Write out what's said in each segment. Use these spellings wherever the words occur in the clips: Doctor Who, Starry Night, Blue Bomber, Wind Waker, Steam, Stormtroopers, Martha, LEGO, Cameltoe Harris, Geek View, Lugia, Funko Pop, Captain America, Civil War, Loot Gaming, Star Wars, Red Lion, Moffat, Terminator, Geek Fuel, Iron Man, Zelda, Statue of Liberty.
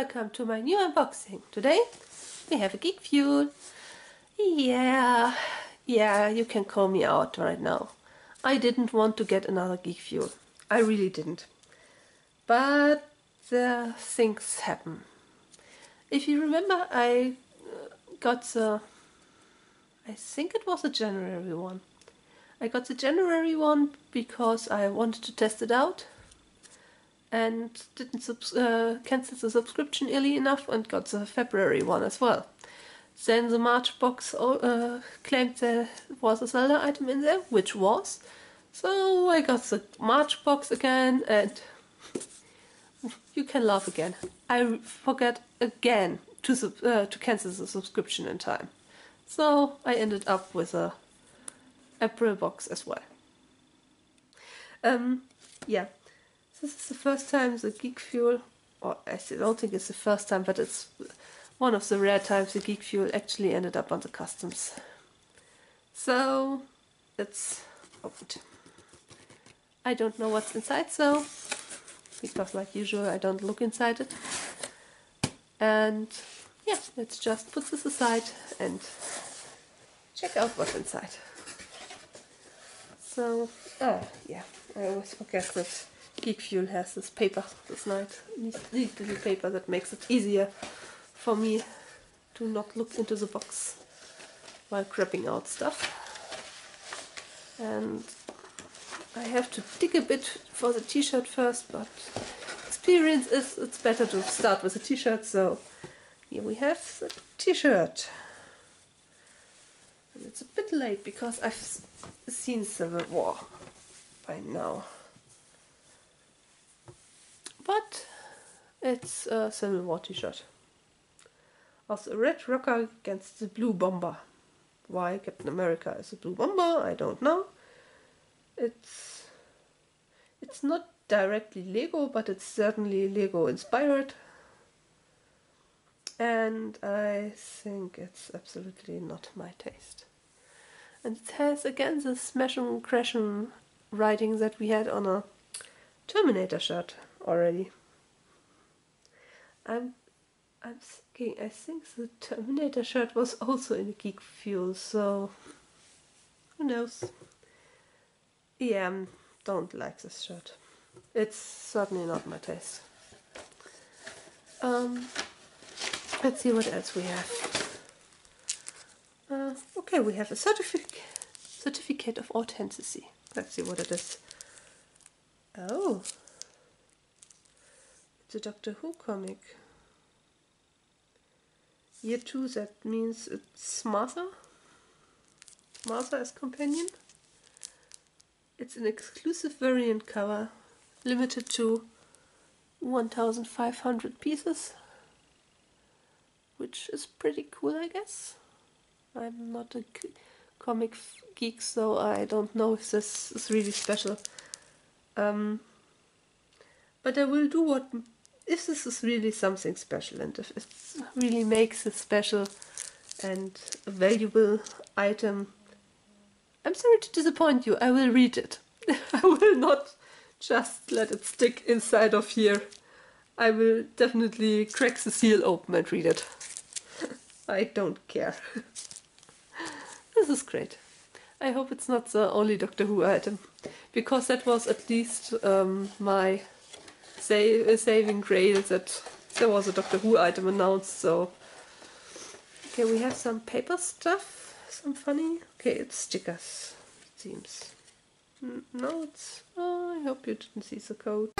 welcome to my new unboxing. Today we have a Geek Fuel. Yeah, you can call me out right now. I didn't want to get another Geek Fuel. I really didn't. But things happen. If you remember, I got the... I think it was a January one. I got the January one because I wanted to test it out and didn't cancel the subscription early enough and got the February one as well. Then the March box claimed there was a Zelda item in there, which was. So I got the March box again, and you can laugh again. I forgot again to cancel the subscription in time. So I ended up with a April box as well. Yeah, this is the first time the Geek Fuel, or I don't think it's the first time, but it's one of the rare times the Geek Fuel actually ended up on the customs. So let's open it. I don't know what's inside, so because like usual I don't look inside it. And yeah, let's just put this aside and check out what's inside. So, yeah, I always forget that Geek Fuel has this paper, this neat little paper that makes it easier for me to not look into the box while grabbing out stuff. And I have to dig a bit for the t-shirt first, but experience is it's better to start with a t-shirt, so here we have the t-shirt. And it's a bit late because I've seen Civil War by now, but it's a Civil War t-shirt. Also a red rocker against the Blue Bomber. Why Captain America is a Blue Bomber, I don't know. It's not directly LEGO, but it's certainly LEGO inspired. And I think it's absolutely not my taste. And it has again the smash and crash and writing that we had on a Terminator shirt already. I'm thinking, I think the Terminator shirt was also in Geek Fuel, so who knows. Yeah, I don't like this shirt. It's certainly not my taste. Let's see what else we have. Okay, we have a certificate of authenticity. Let's see what it is. Oh, it's a Doctor Who comic. Year 2, that means it's Martha. Martha as companion. It's an exclusive variant cover, limited to 1,500 pieces. Which is pretty cool, I guess. I'm not a comic geek, so I don't know if this is really special. But I will do what... If this is really something special, and if it really makes a special and a valuable item, I'm sorry to disappoint you, I will read it. I will not just let it stick inside of here. I will definitely crack the seal open and read it. I don't care. This is great. I hope it's not the only Doctor Who item, because that was at least my saving grail, that there was a Doctor Who item announced. So okay, we have some paper stuff, some funny. Okay, it's stickers. It seems. No, it's. Oh, I hope you didn't see the code.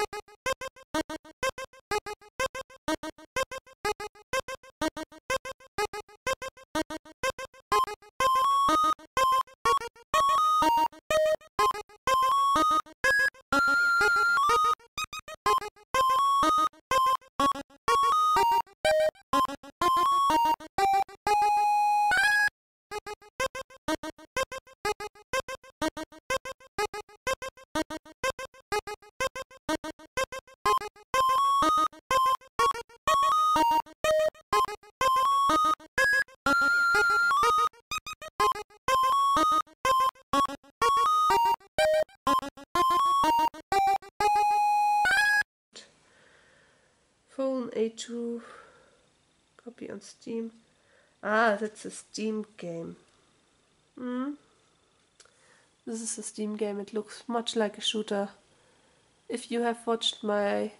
A2 copy on Steam. Ah, that's a Steam game. This is a Steam game. It looks much like a shooter. If you have watched my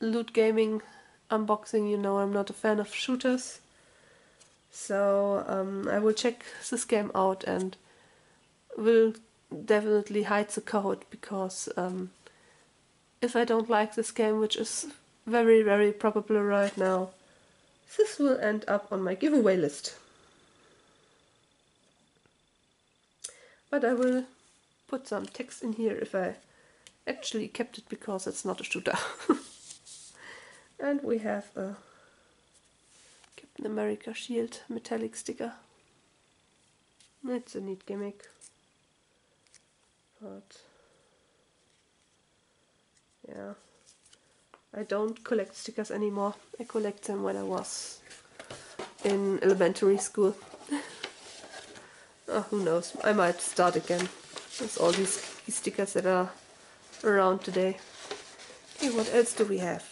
Loot Gaming unboxing, you know I'm not a fan of shooters. So I will check this game out and will definitely hide the code, because if I don't like this game, which is very, very probable right now, this will end up on my giveaway list. But I will put some text in here if I actually kept it, because it's not a shooter. And we have a Captain America shield metallic sticker. It's a neat gimmick. But yeah, I don't collect stickers anymore. I collect them when I was in elementary school. Oh, who knows? I might start again with all these stickers that are around today. Okay, what else do we have?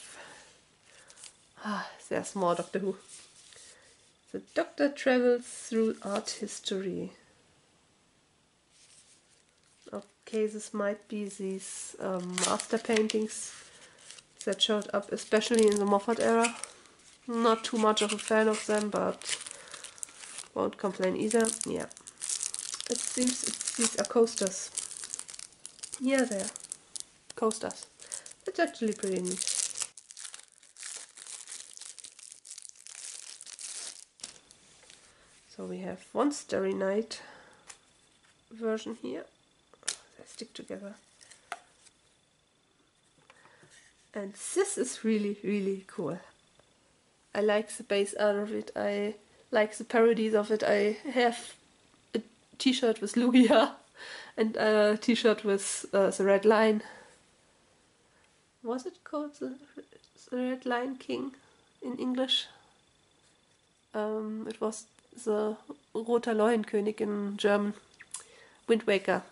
Ah, there's more Doctor Who. The Doctor travels through art history. Okay, this might be these master paintings that showed up, especially in the Moffat era. Not too much of a fan of them, but won't complain either. Yeah, it seems these are coasters. Yeah, they're coasters. That's actually pretty neat. So we have one Starry Night version here. They stick together. And this is really, really cool. I like the base art of it. I like the parodies of it. I have a t-shirt with Lugia and a t-shirt with the Red Lion. Was it called the Red Lion King in English? It was the Roter Löwenkönig in German. Wind Waker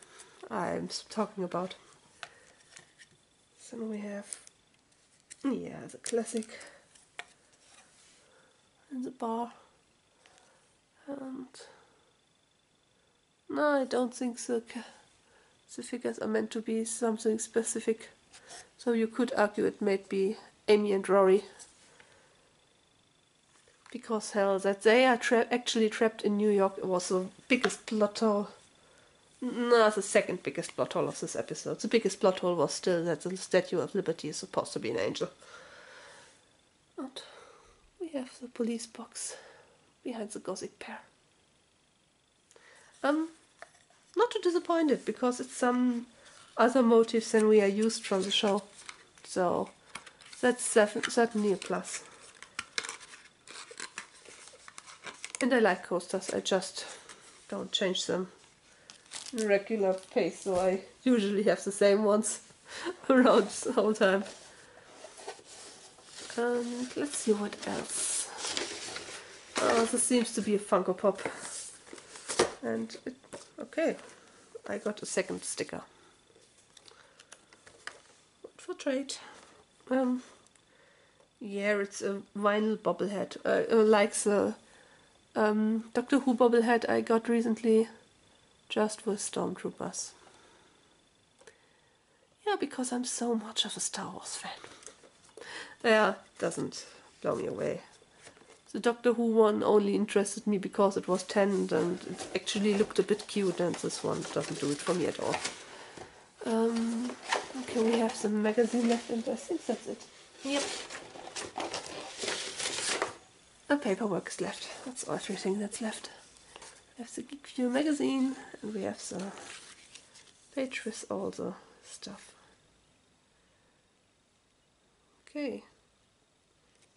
I'm talking about. So we have, yeah, the classic in the bar. And no, I don't think the figures are meant to be something specific, so you could argue it may be Amy and Rory, because hell, that they are actually trapped in New York was the biggest plot hole. No, the second biggest plot hole of this episode. The biggest plot hole was still that the Statue of Liberty is supposed to be an angel. And we have the police box behind the gothic pair. Not too disappointed, because it's some other motives than we are used from the show. So that's certainly a plus. And I like coasters, I just don't change them in regular pace, so I usually have the same ones around the whole time. And let's see what else. Oh, this seems to be a Funko Pop. And it, okay, I got a second sticker. For trade. Yeah, it's a vinyl bobblehead. Like the Doctor Who bobblehead I got recently, just with Stormtroopers. Yeah, because I'm so much of a Star Wars fan. Yeah, doesn't blow me away. The Doctor Who one only interested me because it was tanned and it actually looked a bit cute, and this one doesn't do it for me at all. Okay, we have some magazine left, and I think that's it. Yep. The paperwork is left. That's everything that's left. We have the Geek View magazine, and we have the page with all the stuff. Okay.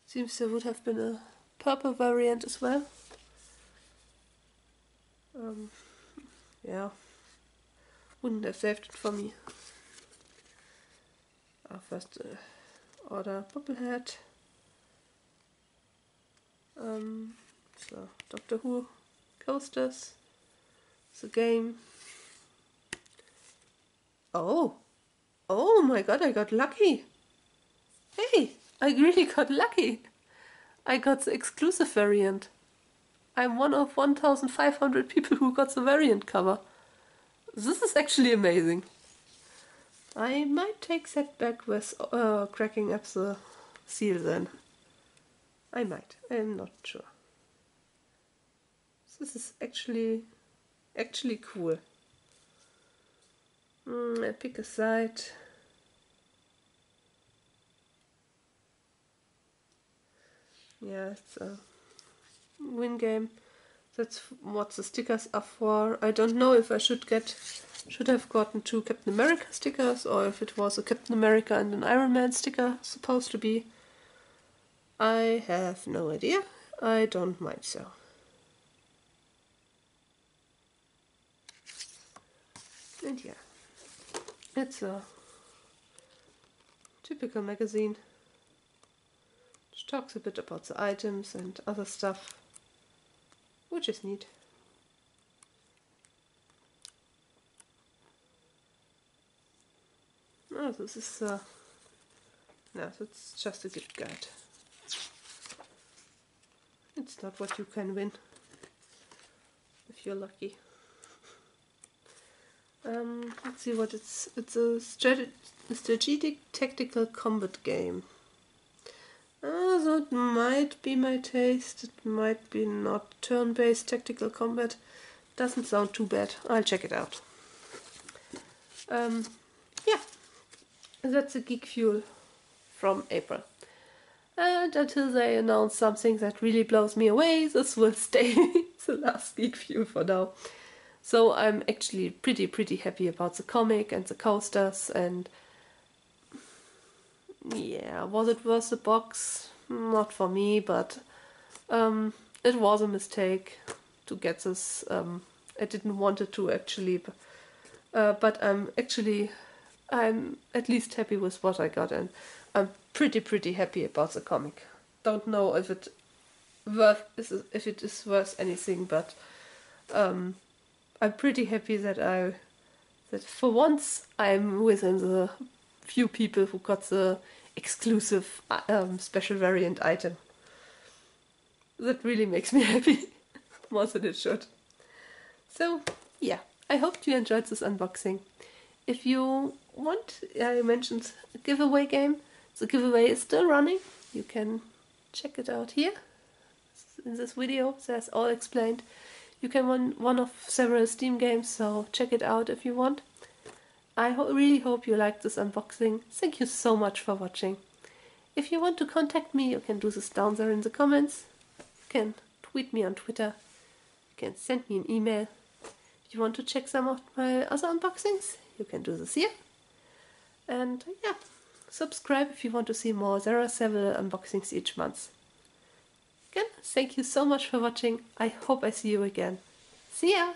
Seems there would have been a purple variant as well. Yeah. Wouldn't have saved it for me. Our first order bobblehead. So Doctor Who coasters, the game. Oh my god, I got lucky. Hey, I really got lucky. I got the exclusive variant. I'm one of 1,500 people who got the variant cover. This is actually amazing. I might take that back with cracking up the seal then. I might, I'm not sure. This is actually cool. I pick a side. Yeah, it's a win game. That's what the stickers are for. I don't know if I should have gotten two Captain America stickers, or if it was a Captain America and an Iron Man sticker supposed to be. I have no idea. I don't mind so. And yeah, it's a typical magazine which talks a bit about the items and other stuff, which is neat. Oh, this is no, it's just a gift guide. It's not what you can win if you're lucky. Let's see what it's. It's a strategic tactical combat game. So it might be my taste. It might be not. Turn-based tactical combat doesn't sound too bad. I'll check it out. Yeah, that's a Geek Fuel from April. And until they announce something that really blows me away, this will stay the last Geek Fuel for now. So I'm actually pretty happy about the comic and the coasters, and yeah, was it worth the box? Not for me, but it was a mistake to get this. I didn't want it to actually, but I'm at least happy with what I got, and I'm pretty happy about the comic. Don't know if it is worth anything, but I'm pretty happy that that for once I'm within the few people who got the exclusive special variant item. That really makes me happy, more than it should. So yeah, I hope you enjoyed this unboxing. If you want, I mentioned a giveaway game. The giveaway is still running. You can check it out here. In this video, there's all explained. You can win one of several Steam games, so check it out if you want. I really hope you liked this unboxing. Thank you so much for watching. If you want to contact me, you can do this down there in the comments. You can tweet me on Twitter. You can send me an email. If you want to check some of my other unboxings, you can do this here. And yeah, subscribe if you want to see more. There are several unboxings each month. Again, thank you so much for watching. I hope I see you again. See ya!